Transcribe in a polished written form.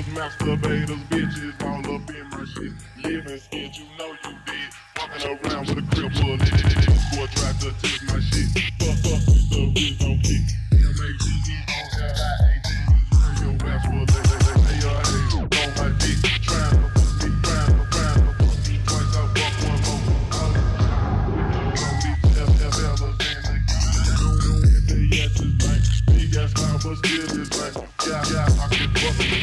Killers, masturbators, bitches all up in my shit. Living scared, you know you did. Walking around with a cripple. This boy tried to take my shit. Fuck, the bitch don't kick. M-A-T-E-O-L-I-A-T. Your ass will lay your ass on my dick. Trying to put me twice. I walk one more. Don't be F-F-L-A-N. Don't be the yes is right. Big ass clown, but still is right. Yeah, I can fuck.